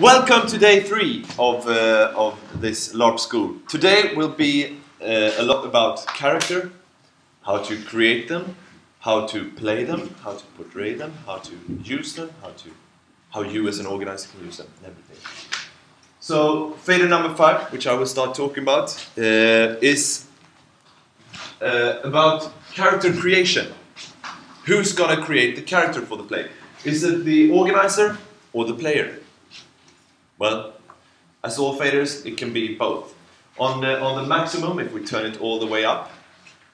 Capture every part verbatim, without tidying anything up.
Welcome to day three of, uh, of this LARP school. Today will be uh, a lot about character, how to create them, how to play them, how to portray them, how to use them, how to how you as an organizer can use them, and everything. So, failure number five, which I will start talking about, uh, is uh, about character creation. Who's gonna create the character for the play? Is it the organizer or the player? Well, as all faders, it can be both. On the, on the maximum, if we turn it all the way up,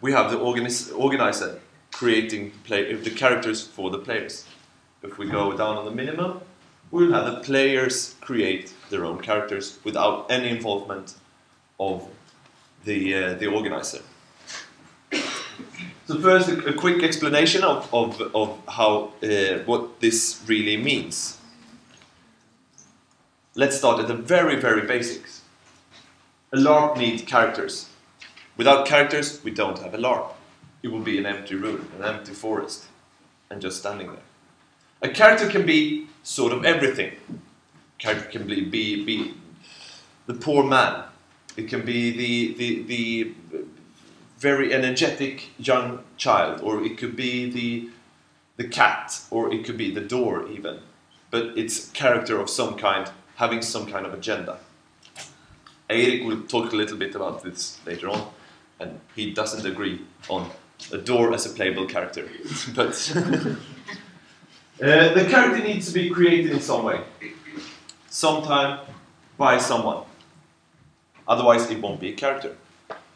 we have the organis organizer creating play the characters for the players. If we go down on the minimum, we'll have the players create their own characters without any involvement of the, uh, the organizer. So first, a, a quick explanation of, of, of how, uh, what this really means. Let's start at the very, very basics. A LARP needs characters. Without characters, we don't have a LARP. It will be an empty room, an empty forest, and just standing there. A character can be sort of everything. A character can be, be, be the poor man. It can be the, the, the very energetic young child, or it could be the, the cat, or it could be the door even. But it's a character of some kind, having some kind of agenda. Erik will talk a little bit about this later on, and he doesn't agree on a door as a playable character. But uh, the character needs to be created in some way, sometime, by someone. Otherwise it won't be a character.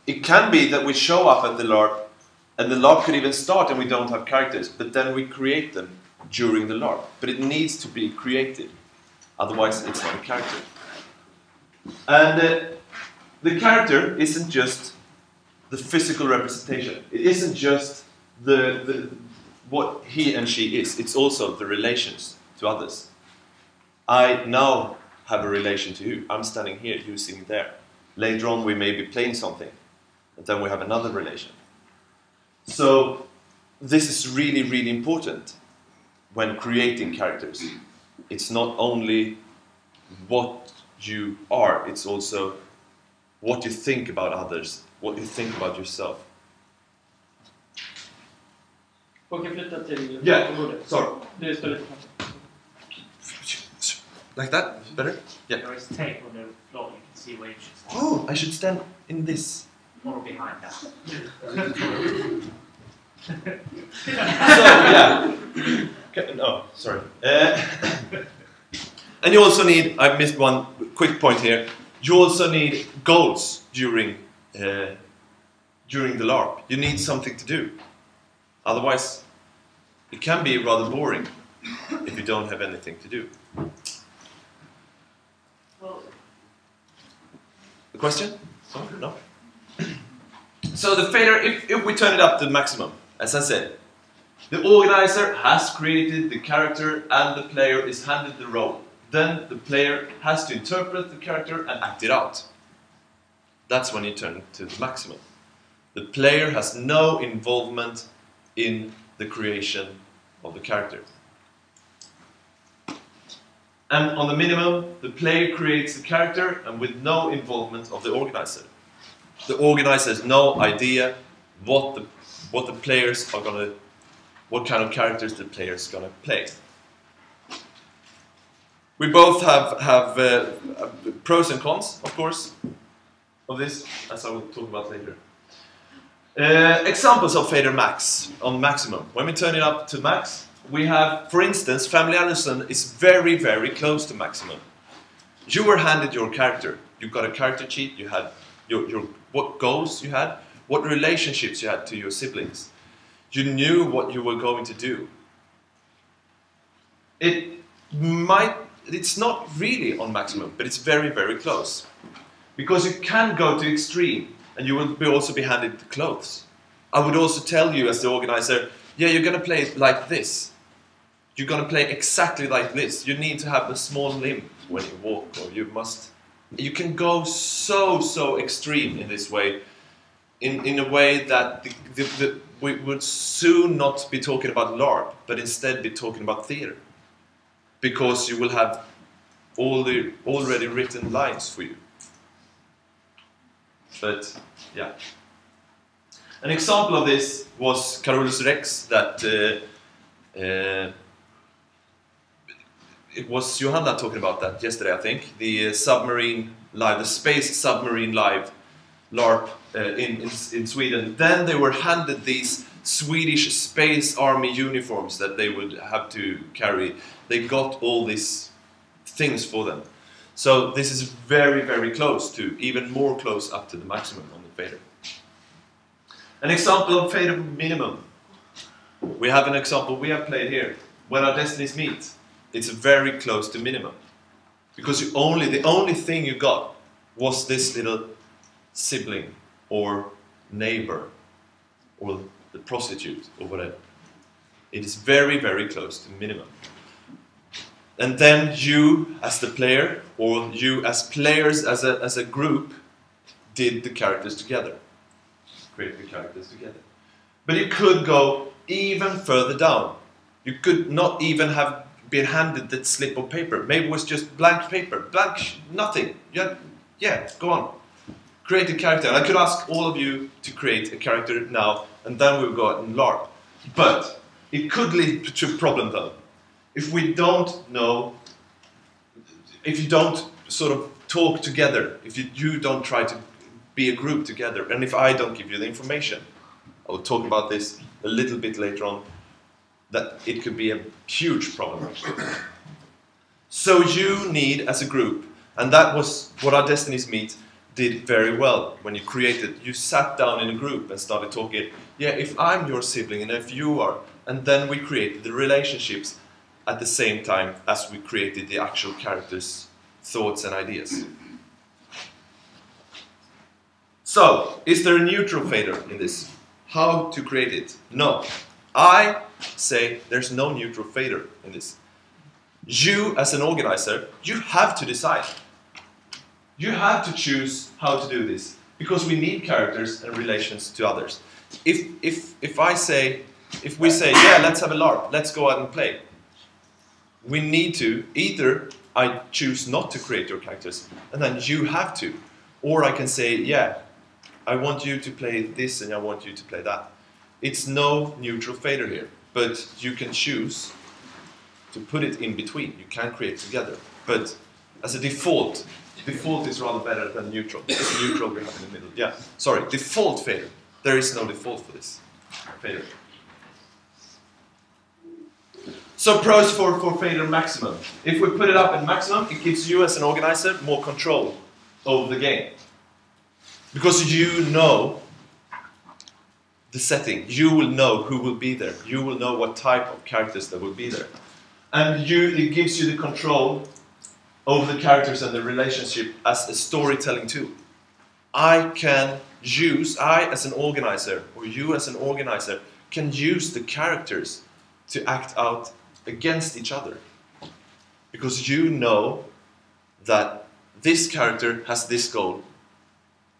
It can be that we show up at the LARP, and the LARP could even start and we don't have characters, but then we create them during the LARP. But it needs to be created. Otherwise, it's not a character. And uh, the character isn't just the physical representation. It isn't just the, the what he and she is. It's also the relations to others. I now have a relation to you. I'm standing here, you're sitting there. Later on, we may be playing something, but then we have another relation. So this is really, really important when creating characters. It's not only what you are, it's also what you think about others, what you think about yourself. Yeah, sorry. Like that? Better? Yeah. There is tape on the floor, you can see where you should stand. Oh, I should stand in this. Or behind that. So, yeah. No, sorry. Uh, and you also need, I missed one quick point here, you also need goals during, uh, during the LARP. You need something to do. Otherwise, it can be rather boring if you don't have anything to do. A question? No? So the failure, if, if we turn it up to the maximum, as I said, the organizer has created the character and the player is handed the role. Then the player has to interpret the character and act it out. That's when you turn to the maximum. The player has no involvement in the creation of the character. And on the minimum, the player creates the character and with no involvement of the organizer. The organizer has no idea what the, what the players are going to what kind of characters the player is going to play. We both have, have uh, pros and cons, of course, of this, as I will talk about later. Uh, examples of fader max, on maximum. When we turn it up to max, we have, for instance, Family Anderson is very, very close to maximum. You were handed your character. You got a character sheet, you had your, your, what goals you had, what relationships you had to your siblings. You knew what you were going to do. It might, it's not really on maximum, but it's very, very close. Because you can go to extreme, and you will be also be handed the clothes. I would also tell you as the organizer, yeah, you're going to play it like this. You're going to play exactly like this. You need to have a small limb when you walk, or you must. You can go so, so extreme in this way, in, in a way that the, the, the we would soon not be talking about LARP, but instead be talking about theater. Because you will have all the already written lines for you. But yeah. An example of this was Carolus Rex, that uh, uh, it was Johanna talking about that yesterday, I think. The uh, submarine live, the space submarine live LARP uh, in, in, in Sweden. Then they were handed these Swedish Space Army uniforms that they would have to carry. They got all these things for them. So this is very, very close to, even more close up to the maximum on the fader. An example of fader minimum. We have an example we have played here. When our destinies meet, it's very close to minimum. Because you only, the only thing you got was this little sibling, or neighbor, or the prostitute, or whatever. It is very, very close to minimum. And then you, as the player, or you as players, as a, as a group, did the characters together. Create the characters together. But you could go even further down. You could not even have been handed that slip of paper. Maybe it was just blank paper, blank, sh nothing. Yeah, yeah, go on. Create a character. And I could ask all of you to create a character now, and then we'll go out and LARP. But it could lead to a problem, though. If we don't know, if you don't sort of talk together, if you, you don't try to be a group together, and if I don't give you the information, I will talk about this a little bit later on, that it could be a huge problem. So you need, as a group, and that was what our destinies meet did very well when you created, you sat down in a group and started talking, yeah, if I'm your sibling and if you are, and then we created the relationships at the same time as we created the actual characters' thoughts and ideas. So, is there a neutral fader in this? How to create it? No. I say there's no neutral fader in this. You, as an organizer, you have to decide. You have to choose how to do this, because we need characters and relations to others. If, if, if I say, if we say, yeah, let's have a LARP, let's go out and play, we need to, either I choose not to create your characters, and then you have to. Or I can say, yeah, I want you to play this and I want you to play that. It's no neutral fader here, but you can choose to put it in between. You can create together. But as a default, default is rather better than neutral. It's neutral we have in the middle. Yeah, sorry, default fader. There is no default for this fader. So pros for, for fader maximum. If we put it up in maximum, it gives you as an organizer more control over the game. Because you know the setting. You will know who will be there. You will know what type of characters that will be there. And you, it gives you the control over the characters and the relationship as a storytelling tool. I can use, I as an organizer, or you as an organizer, can use the characters to act out against each other. Because you know that this character has this goal.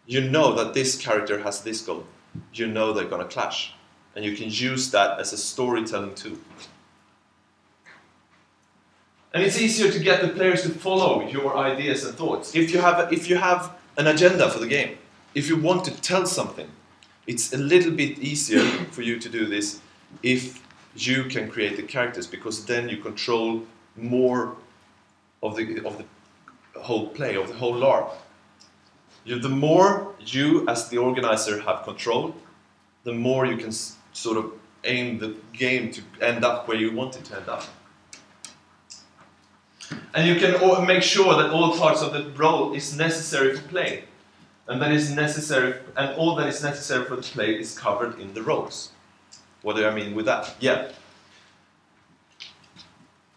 You know that this character has this goal. You know they're gonna clash. And you can use that as a storytelling tool. And it's easier to get the players to follow your ideas and thoughts. If you have, if you have an agenda for the game, if you want to tell something, it's a little bit easier for you to do this if you can create the characters, because then you control more of the, of the whole play, of the whole LARP. You, the more you, as the organizer, have control, the more you can s sort of aim the game to end up where you want it to end up. And you can all make sure that all parts of the role is necessary for play, and that is necessary, and all that is necessary for the play is covered in the roles. What do I mean with that? Yeah.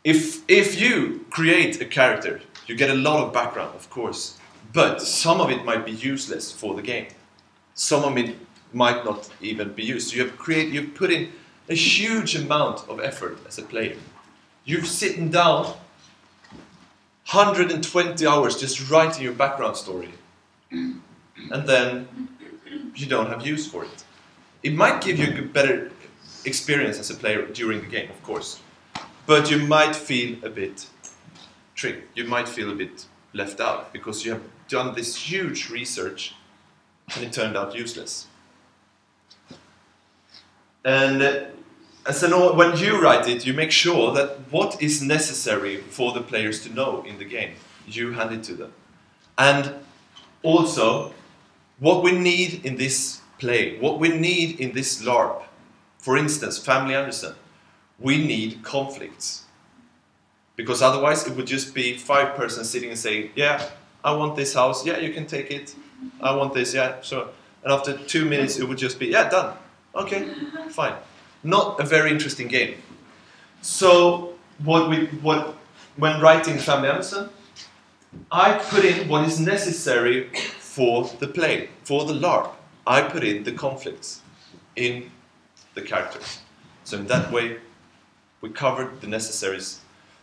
If, if you create a character, you get a lot of background, of course. But some of it might be useless for the game. Some of it might not even be used. You have created, you've put in a huge amount of effort as a player. You've sitting down one hundred twenty hours just writing your background story. And then you don't have use for it. It might give you a better experience as a player during the game, of course, but you might feel a bit trick, you might feel a bit left out because you have done this huge research and it turned out useless. And as an, when you write it, you make sure that what is necessary for the players to know in the game, you hand it to them. And also, what we need in this play, what we need in this LARP, for instance, Family Anderson, we need conflicts. Because otherwise it would just be five persons sitting and saying, yeah, I want this house, yeah, you can take it, I want this, yeah, sure. And after two minutes it would just be, yeah, done, okay, fine. Not a very interesting game. So, what we, what, when writing Family Anderson, I put in what is necessary for the play, for the LARP. I put in the conflicts in the characters. So in that way, we covered the necessaries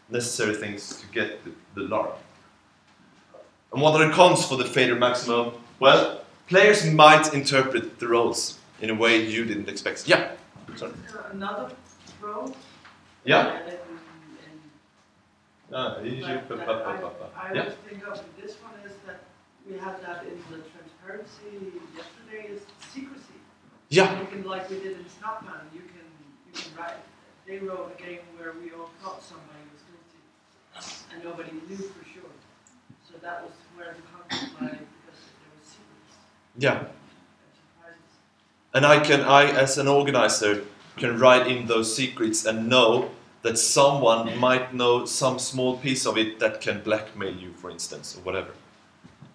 necessary things to get the, the LARP. And what are the cons for the fader maximum? Well, players might interpret the roles in a way you didn't expect. Yeah? Sorry. Another role? Yeah? I always think of this one is that we had that in the transparency yesterday, is secrecy. Yeah. You can, like we did in Snapman, you can, you can write. They wrote a game where we all thought somebody was and nobody knew for sure. So that was where the conflict lied, because there were secrets. Yeah. And surprises. And I can, I as an organizer, can write in those secrets and know that someone might know some small piece of it that can blackmail you, for instance, or whatever.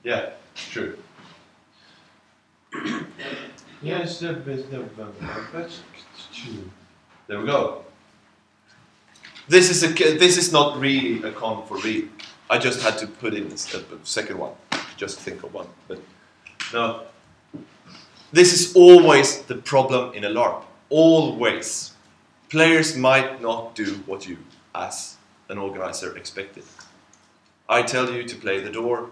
Yeah, true. Yes, the that's true. There we go. This is, a, this is not really a con for real. I just had to put in a second one. Just think of one. But no. This is always the problem in a LARP. Always. Players might not do what you, as an organizer, expected. I tell you to play the door,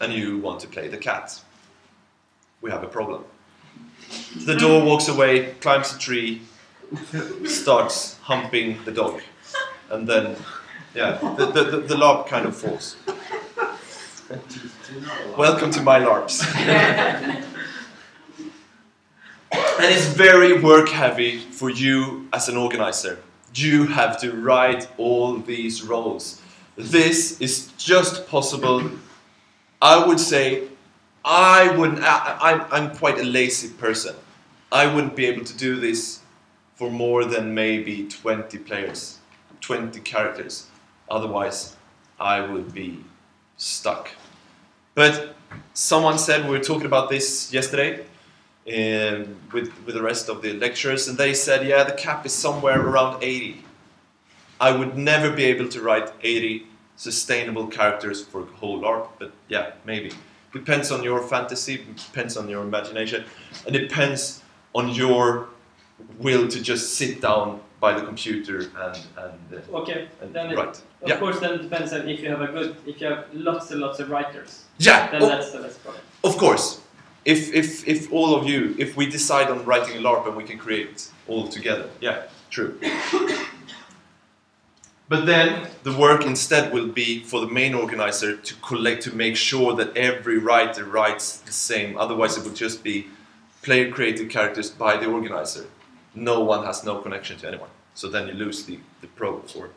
and you want to play the cat. We have a problem. The door walks away, climbs a tree, starts humping the dog. And then, yeah, the, the, the, the LARP kind of falls. Welcome to my LARPs. And it's very work-heavy for you as an organizer. You have to write all these roles. This is just possible. I would say, I wouldn't, I, I'm, I'm quite a lazy person. I wouldn't be able to do this for more than maybe twenty players. twenty characters, otherwise I would be stuck. But someone said, we were talking about this yesterday um, with, with the rest of the lecturers, and they said, yeah, the cap is somewhere around eighty. I would never be able to write eighty sustainable characters for a whole LARP, but yeah, maybe. Depends on your fantasy, depends on your imagination, and depends on your will to just sit down by the computer and, and uh, okay. And then it, write. Of yeah. course, then it depends on if you have a good, if you have lots and lots of writers. Yeah. Then o that's the best problem. Of course, if if if all of you, if we decide on writing a LARP and we can create all together, yeah, true. But then the work instead will be for the main organizer to collect, to make sure that every writer writes the same. Otherwise, it would just be player-created characters by the organizer. No one has no connection to anyone. So then you lose the, the pro for,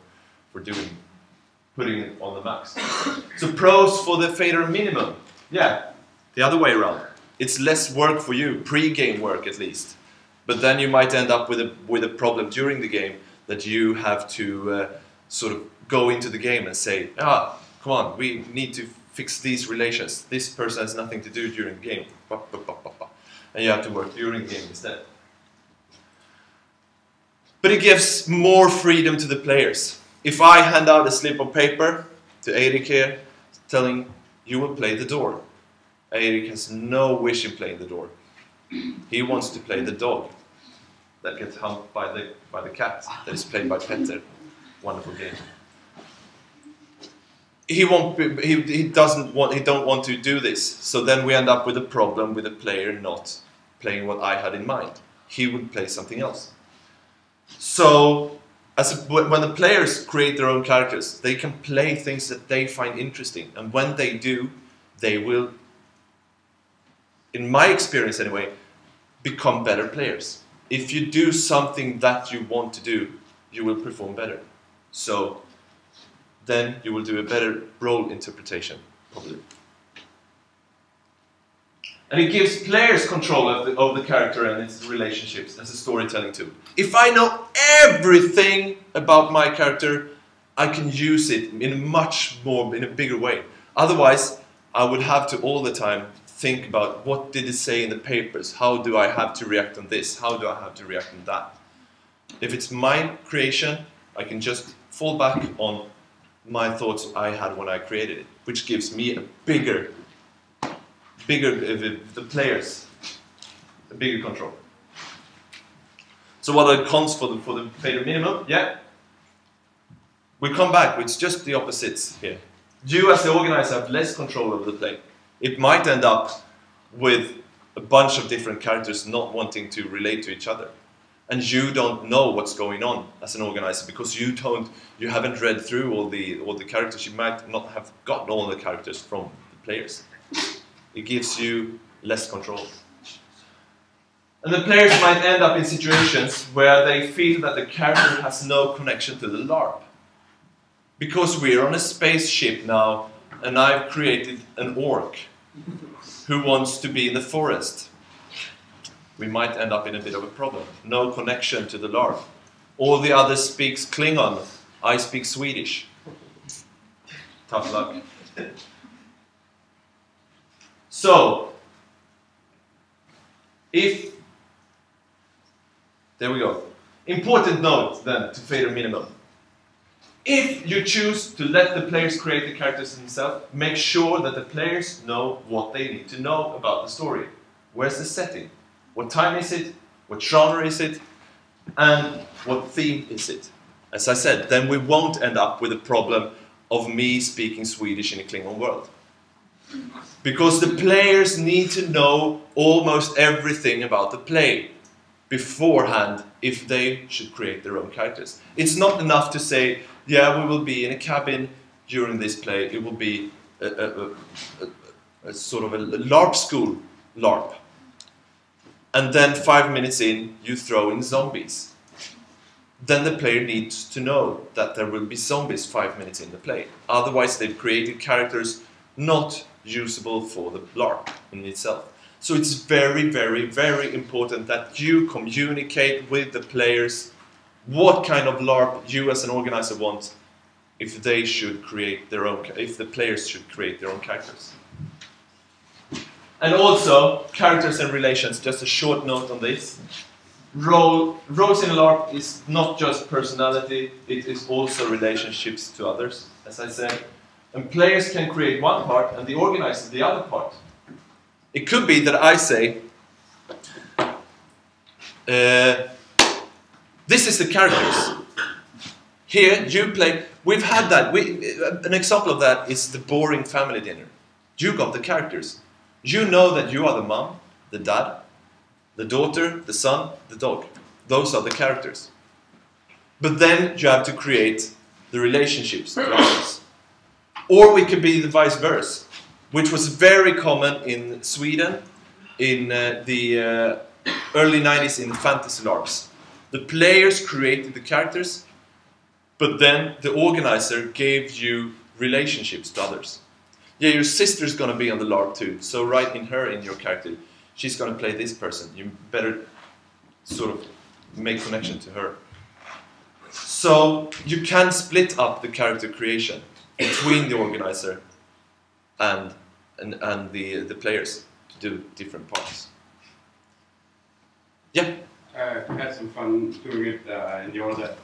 for doing, putting it on the max. So pros for the fader minimum. Yeah, the other way around. It's less work for you, pre-game work at least. But then you might end up with a, with a problem during the game that you have to uh, sort of go into the game and say, ah, come on, we need to fix these relations. This person has nothing to do during the game. And you have to work during the game instead. But it gives more freedom to the players. If I hand out a slip of paper to Eirik here, telling you will play the door. Eirik has no wish in playing the door. He wants to play the dog that gets humped by the, by the cat that is played by Petter. Wonderful game. He, won't be, he, he doesn't want, he don't want to do this. So then we end up with a problem with the player not playing what I had in mind. He would play something else. So, as when the players create their own characters, they can play things that they find interesting, and when they do, they will, in my experience anyway, become better players. If you do something that you want to do, you will perform better. So then you will do a better role interpretation, probably. And it gives players control of the, of the character and its relationships as a storytelling tool. If I know everything about my character, I can use it in a much more, in a bigger way. Otherwise, I would have to all the time think about what did it say in the papers? How do I have to react on this? How do I have to react on that? If it's my creation, I can just fall back on my thoughts I had when I created it, which gives me a bigger bigger, the players, the bigger control. So what are the cons for the, for the failure minimum? Yeah? We come back with just the opposites here. You as the organizer have less control over the play. It might end up with a bunch of different characters not wanting to relate to each other. And you don't know what's going on as an organizer because you don't, you haven't read through all the, all the characters. You might not have gotten all the characters from the players. It gives you less control. And the players might end up in situations where they feel that the character has no connection to the LARP. Because we're on a spaceship now, and I've created an orc who wants to be in the forest. We might end up in a bit of a problem. No connection to the LARP. All the others speaks Klingon. I speak Swedish. Tough luck. So, if, there we go, important note then to failure minimum. If you choose to let the players create the characters themselves, make sure that the players know what they need to know about the story. Where's the setting? What time is it? What genre is it? And what theme is it? As I said, then we won't end up with a problem of me speaking Swedish in a Klingon world. Because the players need to know almost everything about the play beforehand if they should create their own characters. It's not enough to say, yeah, we will be in a cabin during this play. It will be a, a, a, a, a sort of a LARP school LARP. And then five minutes in, you throw in zombies. Then the player needs to know that there will be zombies five minutes in the play. Otherwise, they've created characters not usable for the LARP in itself. So it's very, very, very important that you communicate with the players what kind of LARP you as an organizer want if they should create their own, if the players should create their own characters. And also, characters and relations, just a short note on this. Role, roles in LARP is not just personality, it is also relationships to others, as I said. And players can create one part and the organizer the other part. It could be that I say, uh, this is the characters. Here you play, we've had that, we, an example of that is the boring family dinner. You got the characters. You know that you are the mom, the dad, the daughter, the son, the dog. Those are the characters. But then you have to create the relationships to others. Or we could be the vice versa, which was very common in Sweden in uh, the uh, early nineties in the fantasy LARPs. The players created the characters, but then the organizer gave you relationships to others. Yeah, your sister's gonna be on the LARP too, so write in her in your character. She's gonna play this person. You better sort of make connection to her. So you can split up the character creation between the organizer and, and, and the, the players to do different parts. Yeah? Uh, I had some fun doing it uh, in the order.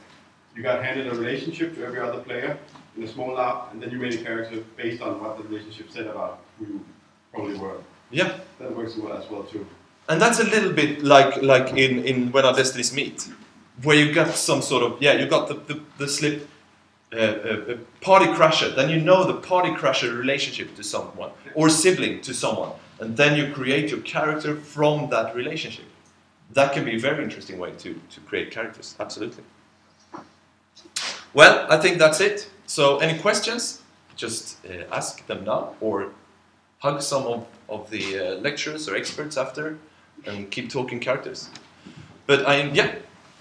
You got handed a relationship to every other player in a small lab, and then you made a character based on what the relationship said about who you probably were. Yeah. That works well as well too. And that's a little bit like, like in, in When Our Destinies Meet, where you got some sort of, yeah, you got the, the, the slip, A, a, a party crusher, then you know the party crusher relationship to someone, or sibling to someone, and then you create your character from that relationship. That can be a very interesting way to, to create characters, absolutely. Well, I think that's it. So any questions, just uh, ask them now, or hug some of, of the uh, lecturers or experts after and keep talking characters. But I am, yeah?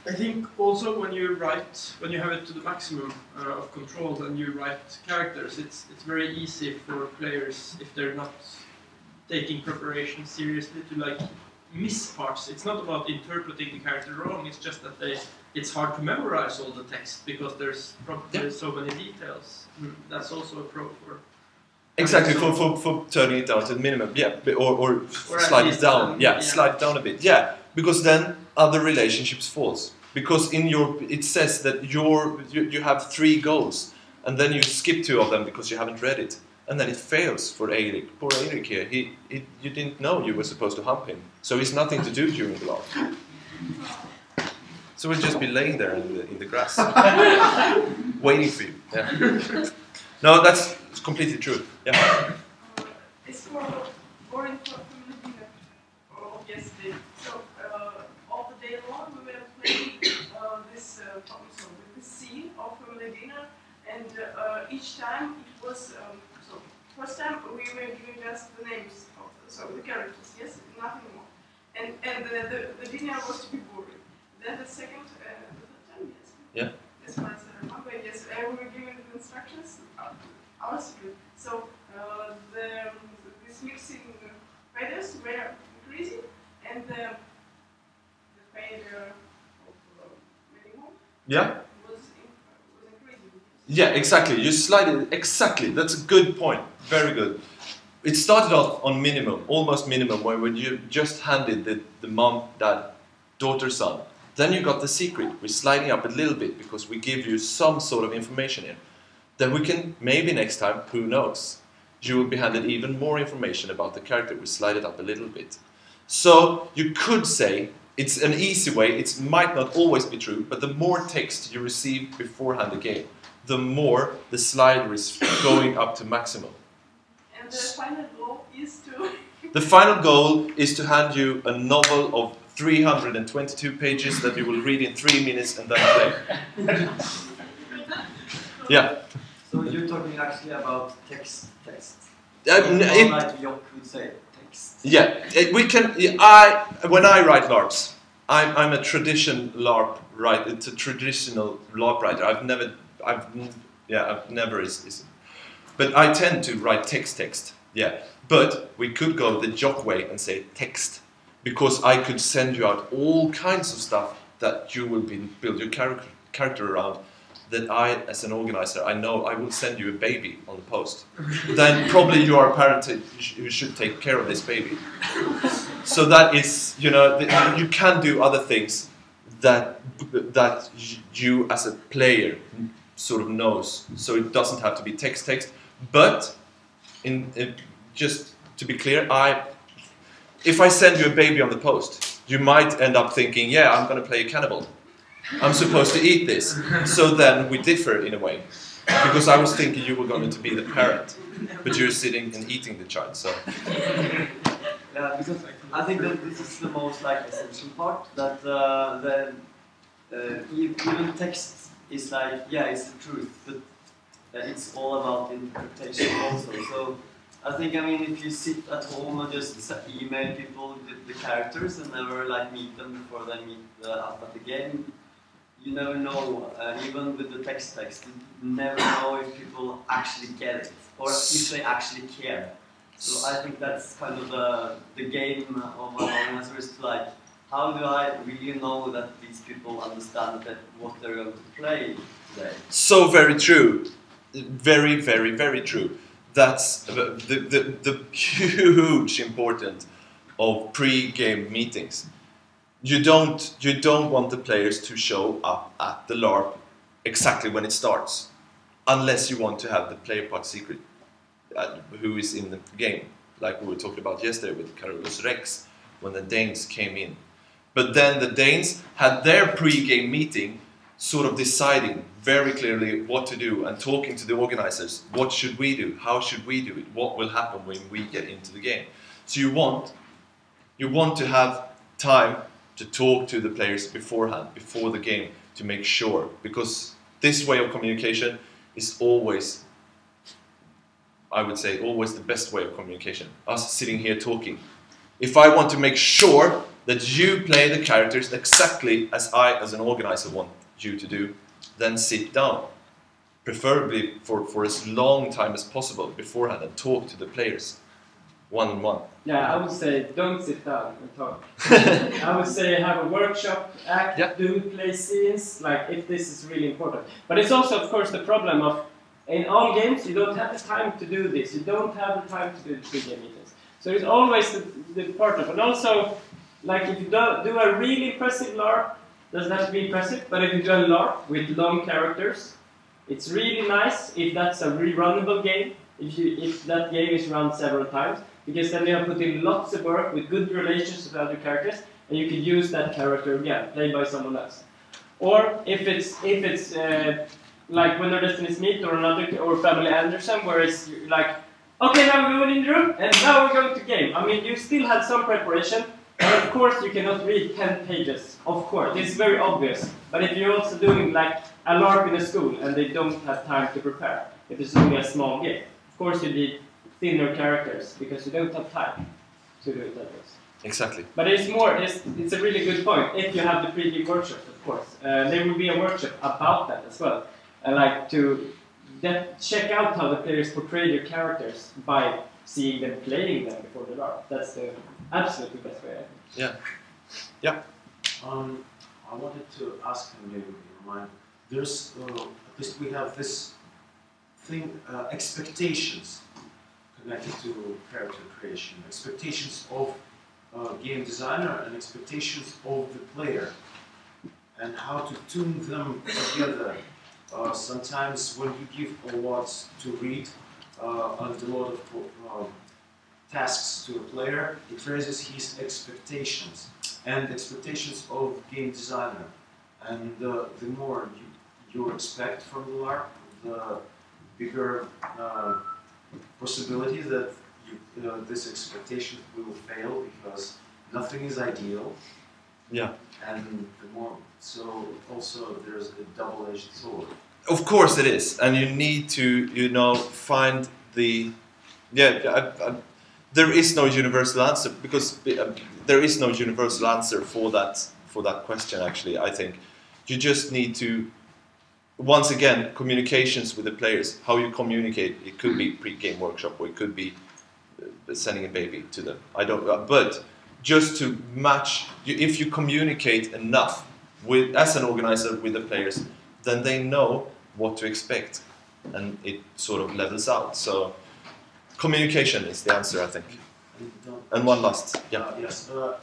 I think also when you write, when you have it to the maximum uh, of control and you write characters, it's, it's very easy for players, if they're not taking preparation seriously, to like miss parts. It's not about interpreting the character wrong, it's just that they, it's hard to memorize all the text because there's probably yeah. so many details. Mm. That's also a pro for... Exactly, for, for, for turning it down to the minimum, yeah, or, or, or slide it down, um, yeah, yeah, slide down a bit, yeah, because then other relationships falls. Because in your, it says that your, you, you have three goals, and then you skip two of them because you haven't read it, and then it fails for Eirik. Poor Eirik here, he, he, you didn't know you were supposed to hump him, so he's nothing to do during the laugh. So we'll just be laying there in the, in the grass, waiting for you, yeah. No, that's completely true. Yeah. Uh, it's more boring for community, obviously. So uh, all the day long we were playing uh, this uh, so this scene of Medina, and uh, each time it was um, so first time we were giving just the names of so the characters, yes, nothing more, and and the the, the dinner was to be boring. Then the second uh, the third time, yes. Yeah. Yes, I remember. Yes, and we were giving the instructions. Our school. So uh, the, this mixing failures were increasing, and the, the failure of minimum yeah. was, in, was increasing. Yeah, exactly. You slide it. Exactly. That's a good point. Very good. It started off on minimum, almost minimum, where when you just handed the, the mom, dad, daughter, son. Then you got the secret. We're sliding up a little bit because we give you some sort of information here. Then we can, maybe next time, who knows, you will be handed even more information about the character. We slide it up a little bit. So you could say, it's an easy way, it might not always be true, but the more text you receive beforehand the game, the more the slider is going up to maximum. And the final goal is to... The final goal is to hand you a novel of three hundred twenty-two pages that you will read in three minutes and then play. Yeah. So you're talking actually about text, text. Um, it, like Jok would say, text. Yeah, it, we can. I when I write LARPs, I'm I'm a tradition LARP writer. It's a traditional LARP writer. I've never, I've yeah, I've never is, is, but I tend to write text, text. Yeah, but we could go the Jok way and say text, because I could send you out all kinds of stuff that you will be build your character character around. That I, as an organizer, I know I will send you a baby on the post. Then probably you are a parent who should take care of this baby. So that is, you know, you can do other things that that you as a player sort of knows. So it doesn't have to be text, text. But in, in just to be clear, I if I send you a baby on the post, you might end up thinking, yeah, I'm going to play a cannibal. I'm supposed to eat this. So then we differ in a way. Because I was thinking you were going to be the parent, but you're sitting and eating the child, so... Yeah, because I think that this is the most, like, essential part, that uh, the, uh, even text is like, yeah, it's the truth, but it's all about interpretation also. So I think, I mean, if you sit at home and just email people the, the characters and never, like, meet them before they meet uh, up at the game, you never know, uh, even with the text text, you never know if people actually get it, or if they actually care. So I think that's kind of the, the game of our answers, to like, how do I really know that these people understand that what they're going to play today? So very true. Very, very, very true. That's the, the, the huge importance of pre-game meetings. You don't, you don't want the players to show up at the LARP exactly when it starts, unless you want to have the player part secret, uh, who is in the game, like we were talking about yesterday with Carolus Rex, when the Danes came in. But then the Danes had their pre-game meeting, sort of deciding very clearly what to do and talking to the organizers, what should we do, how should we do it, what will happen when we get into the game. So you want, you want to have time to talk to the players beforehand, before the game, to make sure, because this way of communication is always, I would say, always the best way of communication. Us sitting here talking. If I want to make sure that you play the characters exactly as I, as an organizer, want you to do, then sit down. Preferably for, for as long time as possible beforehand, and talk to the players one-on-one. Yeah, I would say don't sit down and talk. I would say have a workshop, act, yeah. do play scenes, like if this is really important. But it's also, of course, the problem of, in all games, you don't have the time to do this. You don't have the time to do the pre-game meetings. So it's always the, the partner. And also, like if you do, do a really impressive LARP, doesn't have to be impressive, but if you do a LARP with long characters, it's really nice if that's a rerunnable game, if, you, if that game is run several times, because then you have put in lots of work with good relations with other characters, and you could use that character again, played by someone else. Or if it's, if it's uh, like When Our Destinies Meet, or another, or Family Anderson, where it's like, okay, now we're going in the room, and now we're going to game. I mean, you still had some preparation, but of course you cannot read ten pages, of course, it's very obvious. But if you're also doing like a LARP in a school and they don't have time to prepare, if it's only a small game, of course you need thinner characters because you don't have time to do it that way. Exactly. But it's more, it's, it's a really good point, if you have the pre-game workshop, of course. Uh, there will be a workshop about that as well, uh, like to that, check out how the players portray their characters by seeing them playing them before the LARP. That's the absolutely best way, I think. Yeah. Yeah. Um, I wanted to ask you, maybe in mind, there's, uh, at least we have this thing, uh, expectations connected to character creation, expectations of uh, game designer and expectations of the player, and how to tune them together. Uh, sometimes when you give a lot to read uh, and a lot of uh, tasks to a player, it raises his expectations and expectations of game designer. And uh, the more you, you expect from the LARP, the bigger uh, possibility that you, uh, this expectation will fail, because nothing is ideal. Yeah. And the more, so also there's a double-edged sword. Of course it is, and you need to, you know, find the, yeah, I, I, there is no universal answer, because uh, there is no universal answer for that, for that question, actually, I think. You just need to, once again, communications with the players, how you communicate. It could be pre-game workshop, or it could be sending a baby to them. I don't, but just to match, if you communicate enough with, as an organizer, with the players, then they know what to expect, and it sort of levels out. So communication is the answer, I think. And one last, yeah. Uh, yes, uh,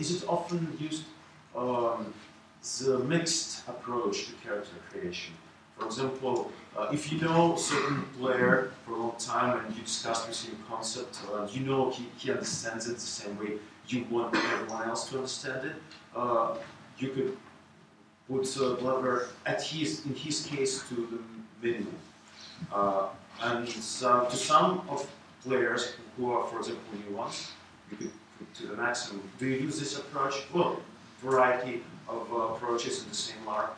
is it often used? Um, the mixed approach to character creation. For example, uh, if you know a certain player for a long time and you discuss the same concept, uh, you know he, he understands it the same way you want everyone else to understand it, uh, you could put a lever at his, in his case, to the minimum. Uh, and so to some of players who are, for example, new ones, you could put to the maximum. Do you use this approach? Well, variety of uh, approaches in the same LARP.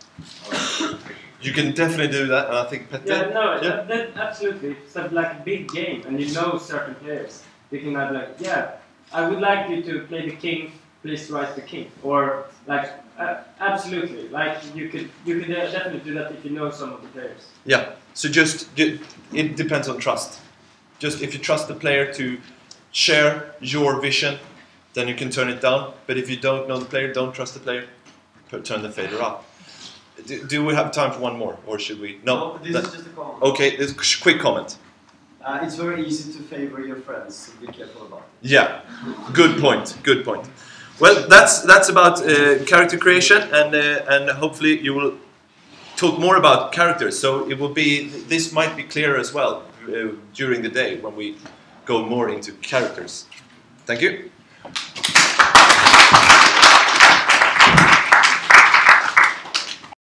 Uh, you can definitely do that, and I think Petter... Yeah, no, yeah. That, that, absolutely. It's a, like a big game, and you know certain players. You can have like, yeah, I would like you to play the king, please write the king. Or, like, uh, absolutely. Like, you could, you could definitely do that if you know some of the players. Yeah, so just, it depends on trust. Just if you trust the player to share your vision, then you can turn it down. But if you don't know the player, don't trust the player, turn the fader up. Do, do we have time for one more, or should we? No. No, this that, is just a comment. Okay, this quick comment. Uh, it's very easy to favor your friends, so be careful about it. Yeah, good point. Good point. Well, that's that's about uh, character creation, and uh, and hopefully you will talk more about characters. So it will be, this might be clearer as well uh, during the day when we go more into characters. Thank you.